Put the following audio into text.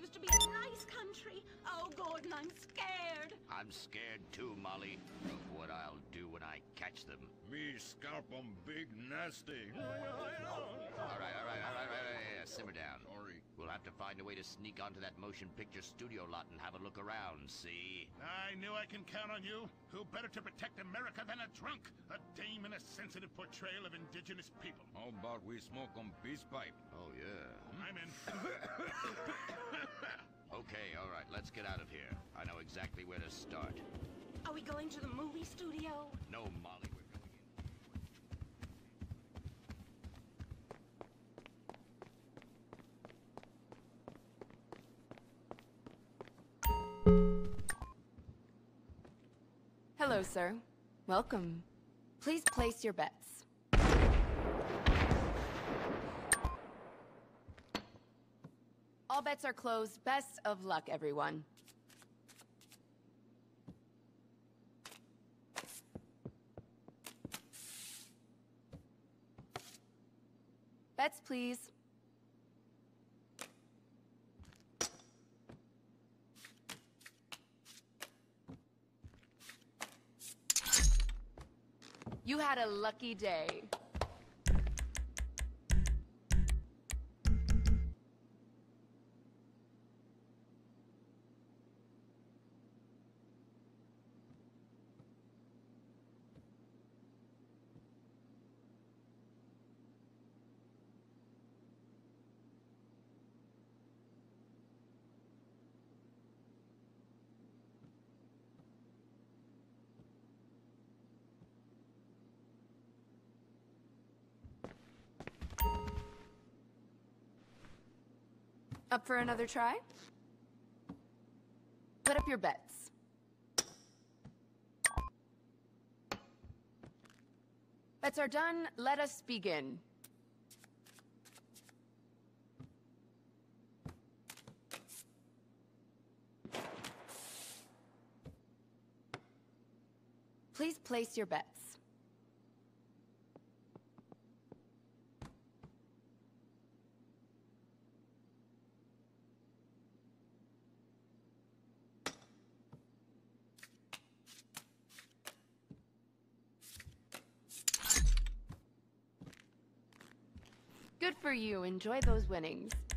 used to be a nice country. Oh, Gordon, I'm scared. I'm scared too, Molly, of what I'll do when I catch them. Me scalp 'em big nasty. All right. Simmer down. Sorry. We'll have to find a way to sneak onto that motion picture studio lot and have a look around, see? I knew I can count on you. Who better to protect America than a drunk? A dame in a sensitive portrayal of indigenous people. How about we smoke on peace pipe? Oh, yeah. I'm in. Okay, all right, let's get out of here. I know exactly where to start. Are we going to the movie studio? No, Molly, we're going in. Hello, sir. Welcome. Please place your bets. All bets are closed. Best of luck, everyone. Bets, please. You had a lucky day. Up for another try? Put up your bets. Bets are done. Let us begin. Please place your bets. Good for you. Enjoy those winnings.